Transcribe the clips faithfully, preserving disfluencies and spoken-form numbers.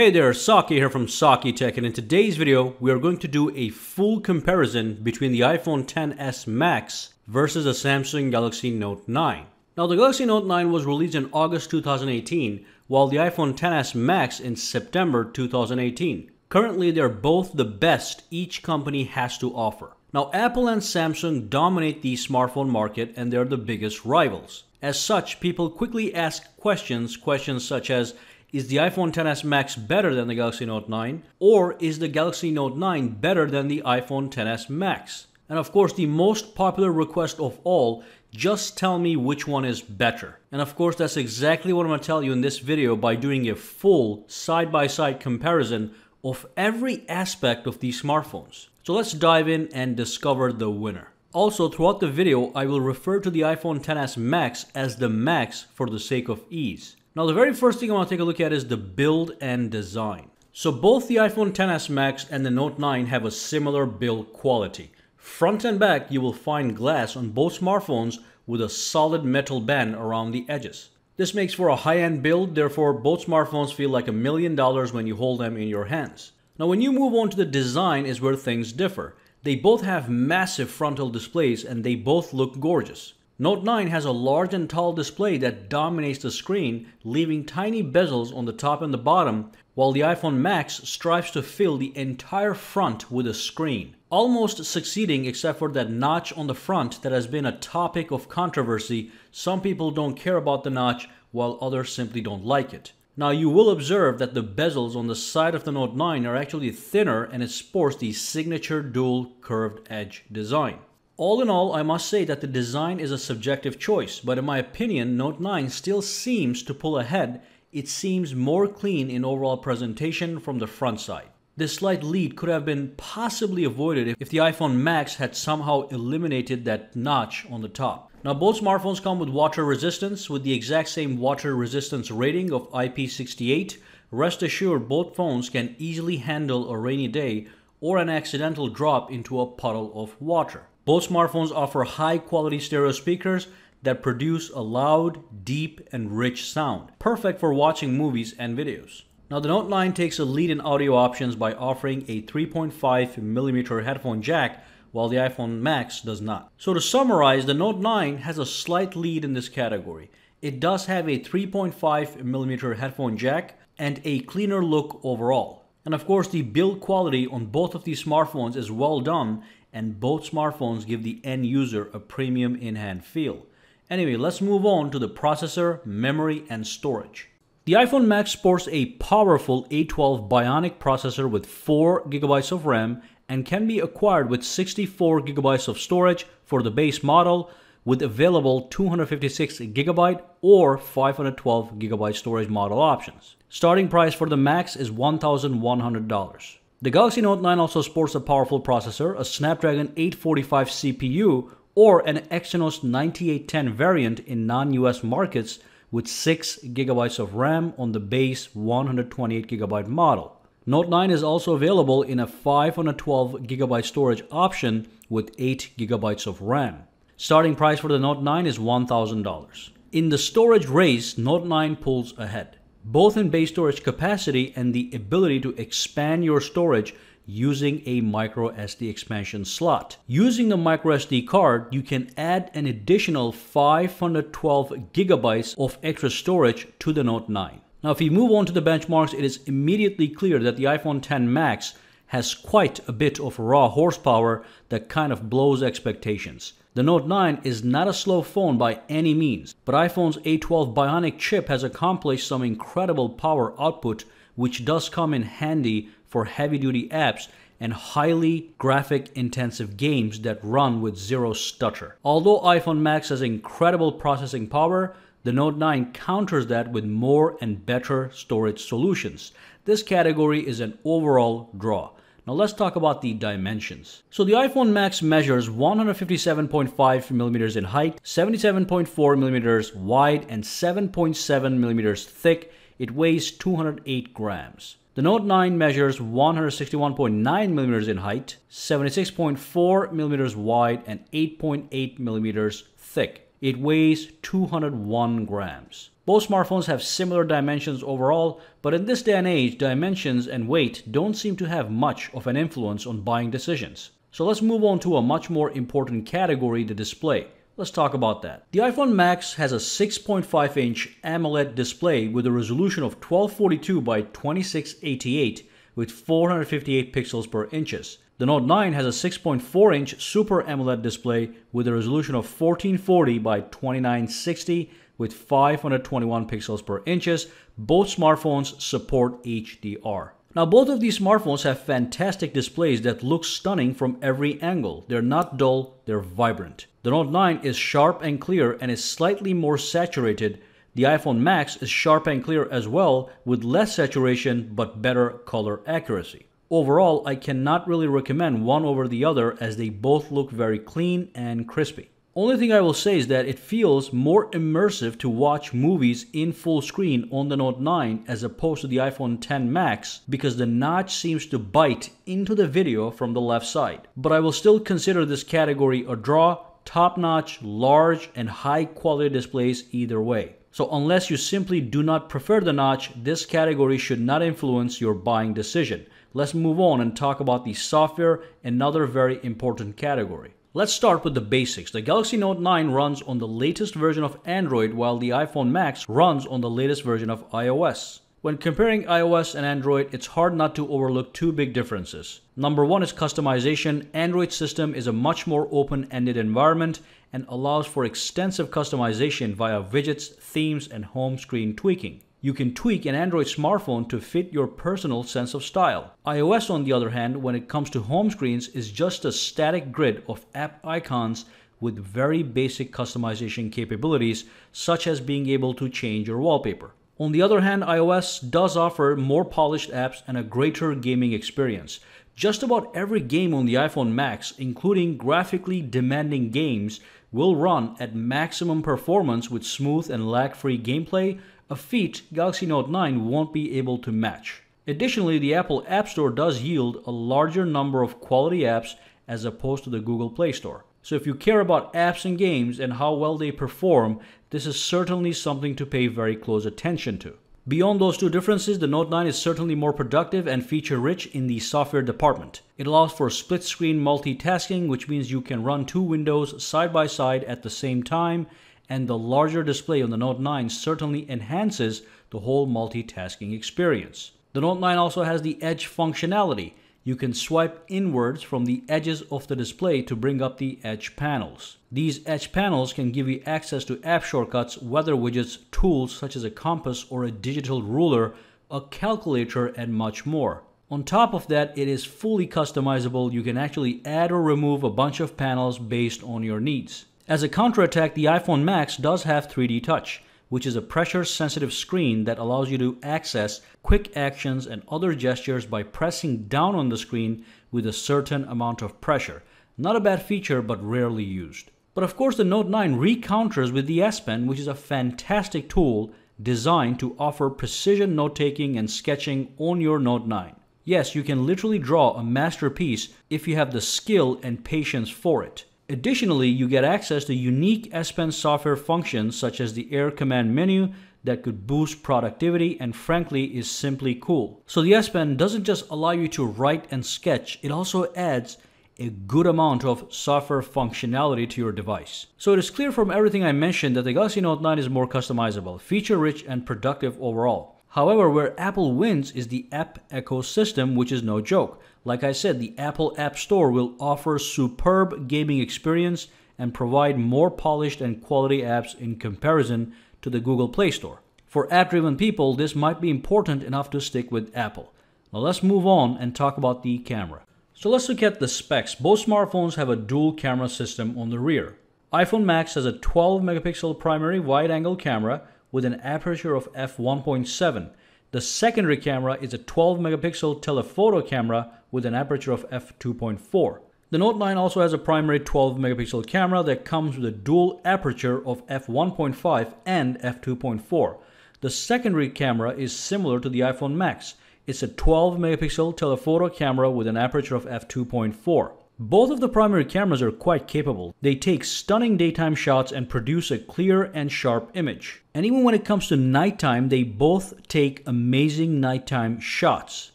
Hey there, Saki here from Saki Tech, and in today's video we are going to do a full comparison between the iPhone X S Max versus the Samsung Galaxy Note nine. Now the Galaxy Note nine was released in August two thousand eighteen, while the iPhone X S Max in September two thousand eighteen. Currently they are both the best each company has to offer. Now Apple and Samsung dominate the smartphone market and they are the biggest rivals. As such, people quickly ask questions, questions such as, is the iPhone X S Max better than the Galaxy Note nine? Or is the Galaxy Note nine better than the iPhone X S Max? And of course, the most popular request of all, just tell me which one is better. And of course, that's exactly what I'm gonna tell you in this video by doing a full side-by-side comparison of every aspect of these smartphones. So let's dive in and discover the winner. Also, throughout the video, I will refer to the iPhone X S Max as the Max for the sake of ease. Now, the very first thing I want to take a look at is the build and design. So both the iPhone X S Max and the Note nine have a similar build quality. Front and back, you will find glass on both smartphones with a solid metal band around the edges. This makes for a high-end build, therefore both smartphones feel like a million dollars when you hold them in your hands. Now, when you move on to the design is where things differ. They both have massive frontal displays and they both look gorgeous. Note nine has a large and tall display that dominates the screen, leaving tiny bezels on the top and the bottom, while the iPhone Max strives to fill the entire front with a screen, almost succeeding except for that notch on the front that has been a topic of controversy. Some people don't care about the notch, while others simply don't like it. Now you will observe that the bezels on the side of the Note nine are actually thinner and it sports the signature dual curved edge design. All in all, I must say that the design is a subjective choice, but in my opinion, Note nine still seems to pull ahead. It seems more clean in overall presentation from the front side. This slight lead could have been possibly avoided if the iPhone Max had somehow eliminated that notch on the top. Now, both smartphones come with water resistance, with the exact same water resistance rating of I P sixty-eight. Rest assured, both phones can easily handle a rainy day or an accidental drop into a puddle of water. Both smartphones offer high-quality stereo speakers that produce a loud, deep, and rich sound, perfect for watching movies and videos. Now, the Note nine takes a lead in audio options by offering a three point five millimeter headphone jack, while the iPhone Max does not. So to summarize, the Note nine has a slight lead in this category. It does have a three point five millimeter headphone jack and a cleaner look overall. And of course, the build quality on both of these smartphones is well done, and both smartphones give the end user a premium in-hand feel. Anyway, let's move on to the processor, memory, and storage. The iPhone Max sports a powerful A twelve Bionic processor with four gigabytes of RAM and can be acquired with sixty-four gigabytes of storage for the base model, with available two hundred fifty-six gigabyte or five hundred twelve gigabyte storage model options. Starting price for the Max is one thousand one hundred dollars. The Galaxy Note nine also sports a powerful processor, a Snapdragon eight forty-five C P U, or an Exynos ninety-eight ten variant in non-U S markets with six gigabytes of RAM on the base one hundred twenty-eight gigabyte model. Note nine is also available in a five hundred twelve gigabyte storage option with eight gigabytes of RAM. Starting price for the Note nine is one thousand dollars. In the storage race, Note nine pulls ahead, both in base storage capacity and the ability to expand your storage using a micro S D expansion slot. Using the micro S D card, you can add an additional five hundred twelve gigabytes of extra storage to the Note nine. Now, if you move on to the benchmarks, it is immediately clear that the iPhone X S Max has quite a bit of raw horsepower that kind of blows expectations. The Note nine is not a slow phone by any means, but iPhone's A twelve Bionic chip has accomplished some incredible power output, which does come in handy for heavy-duty apps and highly graphic-intensive games that run with zero stutter. Although iPhone Max has incredible processing power, the Note nine counters that with more and better storage solutions. This category is an overall draw. Now let's talk about the dimensions. So the iPhone Max measures one hundred fifty-seven point five millimeters in height, seventy-seven point four millimeters wide, and seven point seven millimeters thick. It weighs two hundred eight grams. The Note nine measures one hundred sixty-one point nine millimeters in height, seventy-six point four millimeters wide, and eight point eight millimeters thick. It weighs two hundred one grams. Both smartphones have similar dimensions overall, but in this day and age, dimensions and weight don't seem to have much of an influence on buying decisions. So let's move on to a much more important category, the display. Let's talk about that. The iPhone Max has a six point five inch AMOLED display with a resolution of twelve forty-two by twenty-six eighty-eight with four hundred fifty-eight pixels per inches. The Note nine has a six point four inch Super AMOLED display with a resolution of fourteen forty by twenty-nine sixty with five hundred twenty-one pixels per inches. Both smartphones support H D R. Now, both of these smartphones have fantastic displays that look stunning from every angle. They're not dull, they're vibrant. The Note nine is sharp and clear and is slightly more saturated. The iPhone Max is sharp and clear as well, with less saturation but better color accuracy. Overall, I cannot really recommend one over the other as they both look very clean and crispy. Only thing I will say is that it feels more immersive to watch movies in full screen on the Note nine as opposed to the iPhone ten Max because the notch seems to bite into the video from the left side. But I will still consider this category a draw, top-notch, large, and high-quality displays either way. So unless you simply do not prefer the notch, this category should not influence your buying decision. Let's move on and talk about the software, another very important category. Let's start with the basics. The Galaxy Note nine runs on the latest version of Android, while the iPhone Max runs on the latest version of iOS. When comparing iOS and Android, it's hard not to overlook two big differences. Number one is customization. Android system is a much more open-ended environment and allows for extensive customization via widgets, themes, and home screen tweaking. You can tweak an Android smartphone to fit your personal sense of style. iOS, on the other hand, when it comes to home screens, is just a static grid of app icons with very basic customization capabilities, such as being able to change your wallpaper. On the other hand, iOS does offer more polished apps and a greater gaming experience. Just about every game on the iPhone Max, including graphically demanding games, will run at maximum performance with smooth and lag-free gameplay, a feat Galaxy Note nine won't be able to match. Additionally, the Apple App Store does yield a larger number of quality apps as opposed to the Google Play Store. So if you care about apps and games and how well they perform, this is certainly something to pay very close attention to. Beyond those two differences, the Note nine is certainly more productive and feature-rich in the software department. It allows for split-screen multitasking, which means you can run two windows side-by-side at the same time, and the larger display on the Note nine certainly enhances the whole multitasking experience. The Note nine also has the edge functionality. You can swipe inwards from the edges of the display to bring up the edge panels. These edge panels can give you access to app shortcuts, weather widgets, tools such as a compass or a digital ruler, a calculator, and much more. On top of that, it is fully customizable. You can actually add or remove a bunch of panels based on your needs. As a counterattack, the iPhone Max does have three D Touch, which is a pressure-sensitive screen that allows you to access quick actions and other gestures by pressing down on the screen with a certain amount of pressure. Not a bad feature, but rarely used. But of course, the Note nine re-counters with the S Pen, which is a fantastic tool designed to offer precision note-taking and sketching on your Note nine. Yes, you can literally draw a masterpiece if you have the skill and patience for it. Additionally, you get access to unique S Pen software functions such as the Air Command menu that could boost productivity and frankly is simply cool. So the S Pen doesn't just allow you to write and sketch, it also adds a good amount of software functionality to your device. So it is clear from everything I mentioned that the Galaxy Note nine is more customizable, feature-rich, and productive overall. However, where Apple wins is the app ecosystem, which is no joke. Like I said, the Apple App Store will offer superb gaming experience and provide more polished and quality apps in comparison to the Google Play Store. For app-driven people, this might be important enough to stick with Apple. Now let's move on and talk about the camera. So let's look at the specs. Both smartphones have a dual camera system on the rear. iPhone Max has a twelve megapixel primary wide-angle camera with an aperture of f one point seven. The secondary camera is a twelve megapixel telephoto camera with an aperture of f two point four. The Note nine also has a primary twelve megapixel camera that comes with a dual aperture of f one point five and f two point four. The secondary camera is similar to the iPhone Max. It's a twelve megapixel telephoto camera with an aperture of f two point four. Both of the primary cameras are quite capable. They take stunning daytime shots and produce a clear and sharp image. And even when it comes to nighttime, they both take amazing nighttime shots.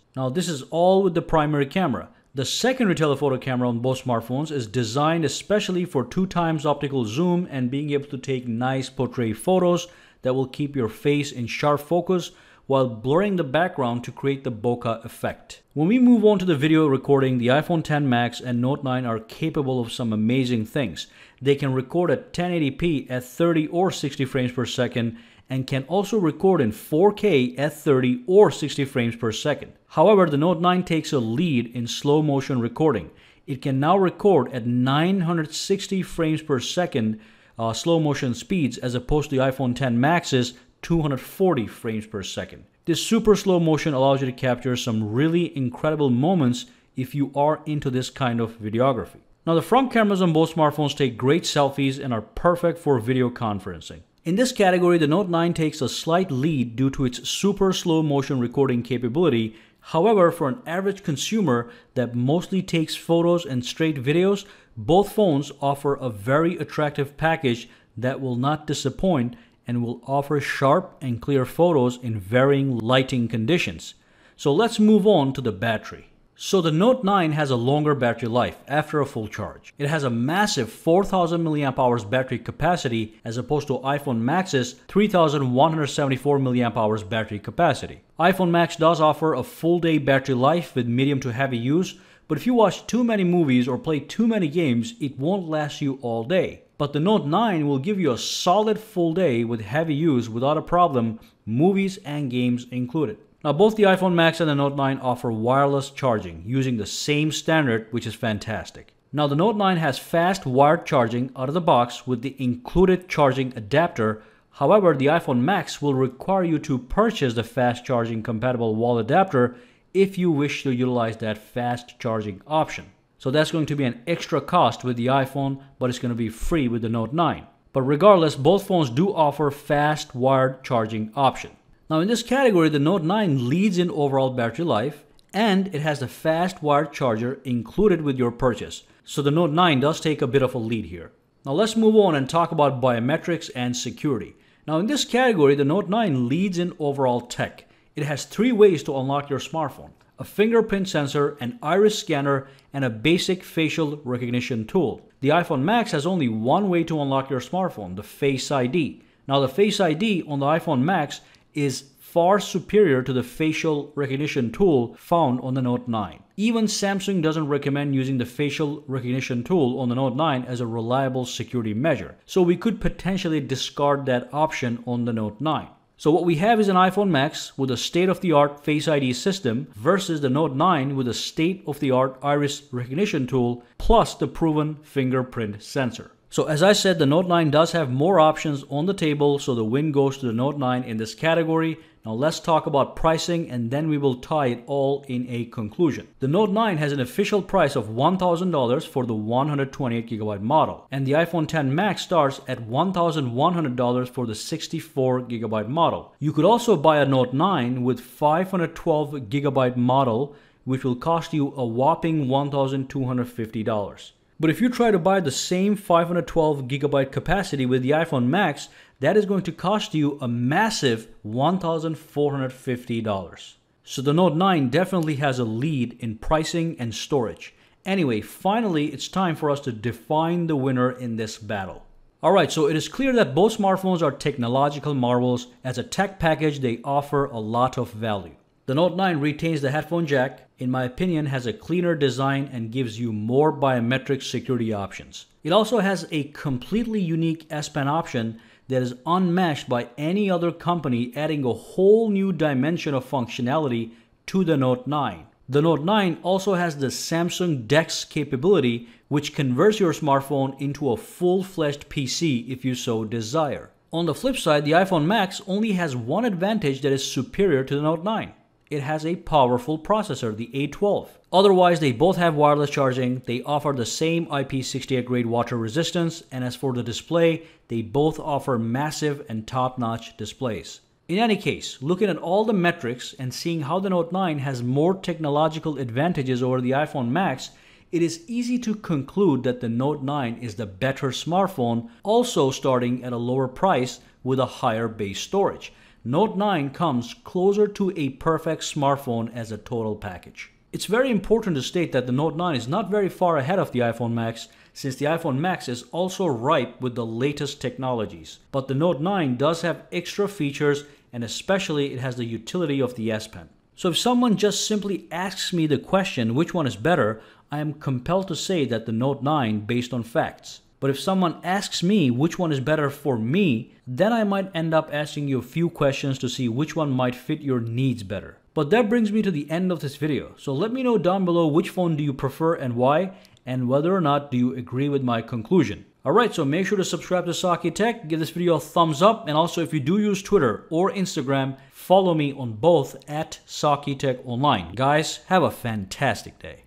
Now, this is all with the primary camera. The secondary telephoto camera on both smartphones is designed especially for two times optical zoom and being able to take nice portrait photos that will keep your face in sharp focus while blurring the background to create the bokeh effect. When we move on to the video recording, the iPhone X S Max and Note nine are capable of some amazing things. They can record at ten eighty p at thirty or sixty frames per second and can also record in four K at thirty or sixty frames per second. However, the Note nine takes a lead in slow motion recording. It can now record at nine hundred sixty frames per second uh, slow motion speeds as opposed to the iPhone X S Max's two hundred forty frames per second. This super slow motion allows you to capture some really incredible moments if you are into this kind of videography. Now, the front cameras on both smartphones take great selfies and are perfect for video conferencing. In this category, the Note nine takes a slight lead due to its super slow motion recording capability. However, for an average consumer that mostly takes photos and straight videos, both phones offer a very attractive package that will not disappoint and will offer sharp and clear photos in varying lighting conditions. So let's move on to the battery. So the Note nine has a longer battery life after a full charge. It has a massive four thousand milliamp hours battery capacity as opposed to iPhone Max's three thousand one hundred seventy-four milliamp hours battery capacity. iPhone Max does offer a full day battery life with medium to heavy use, but if you watch too many movies or play too many games, it won't last you all day. But the Note nine will give you a solid full day with heavy use without a problem, movies and games included. Now, both the iPhone Max and the Note nine offer wireless charging using the same standard, which is fantastic. Now, the Note nine has fast wired charging out of the box with the included charging adapter. However, the iPhone Max will require you to purchase the fast charging compatible wall adapter if you wish to utilize that fast charging option. So that's going to be an extra cost with the iPhone, but it's going to be free with the Note nine. But regardless, both phones do offer fast wired charging option. Now, in this category, the Note nine leads in overall battery life, and it has the fast wired charger included with your purchase. So the Note nine does take a bit of a lead here. Now let's move on and talk about biometrics and security. Now, in this category, the Note nine leads in overall tech. It has three ways to unlock your smartphone: a fingerprint sensor, an iris scanner, and a basic facial recognition tool. The iPhone Max has only one way to unlock your smartphone, the Face I D. Now, the Face I D on the iPhone Max is far superior to the facial recognition tool found on the Note nine. Even Samsung doesn't recommend using the facial recognition tool on the Note nine as a reliable security measure. So we could potentially discard that option on the Note nine. So what we have is an iPhone Max with a state-of-the-art Face I D system versus the Note nine with a state-of-the-art iris recognition tool plus the proven fingerprint sensor. So as I said, the Note nine does have more options on the table, so the win goes to the Note nine in this category. Now let's talk about pricing, and then we will tie it all in a conclusion. The Note nine has an official price of one thousand dollars for the one hundred twenty-eight gigabyte model, and the iPhone X S Max starts at one thousand one hundred dollars for the sixty-four gigabyte model. You could also buy a Note nine with five hundred twelve gigabyte model, which will cost you a whopping one thousand two hundred fifty dollars. But if you try to buy the same five hundred twelve gigabyte capacity with the iPhone Max, that is going to cost you a massive one thousand four hundred fifty dollars. So the Note nine definitely has a lead in pricing and storage. Anyway, finally, it's time for us to define the winner in this battle. Alright, so it is clear that both smartphones are technological marvels. As a tech package, they offer a lot of value. The Note nine retains the headphone jack, in my opinion has a cleaner design and gives you more biometric security options. It also has a completely unique S Pen option that is unmatched by any other company, adding a whole new dimension of functionality to the Note nine. The Note nine also has the Samsung DeX capability, which converts your smartphone into a full-fledged P C if you so desire. On the flip side, the iPhone Max only has one advantage that is superior to the Note nine. It has a powerful processor, the A twelve. Otherwise, they both have wireless charging, they offer the same I P sixty-eight grade water resistance, and as for the display, they both offer massive and top-notch displays. In any case, looking at all the metrics and seeing how the Note nine has more technological advantages over the iPhone Max, it is easy to conclude that the Note nine is the better smartphone, also starting at a lower price with a higher base storage. Note nine comes closer to a perfect smartphone as a total package. It's very important to state that the Note nine is not very far ahead of the iPhone Max, since the iPhone Max is also ripe with the latest technologies. But the Note nine does have extra features, and especially it has the utility of the S Pen. So if someone just simply asks me the question, which one is better, I am compelled to say that the Note nine based on facts. But if someone asks me which one is better for me, then I might end up asking you a few questions to see which one might fit your needs better. But that brings me to the end of this video. So let me know down below which phone do you prefer and why, and whether or not do you agree with my conclusion. Alright, so make sure to subscribe to Saki Tech, give this video a thumbs up, and also if you do use Twitter or Instagram, follow me on both at Saki Tech Online. Guys, have a fantastic day.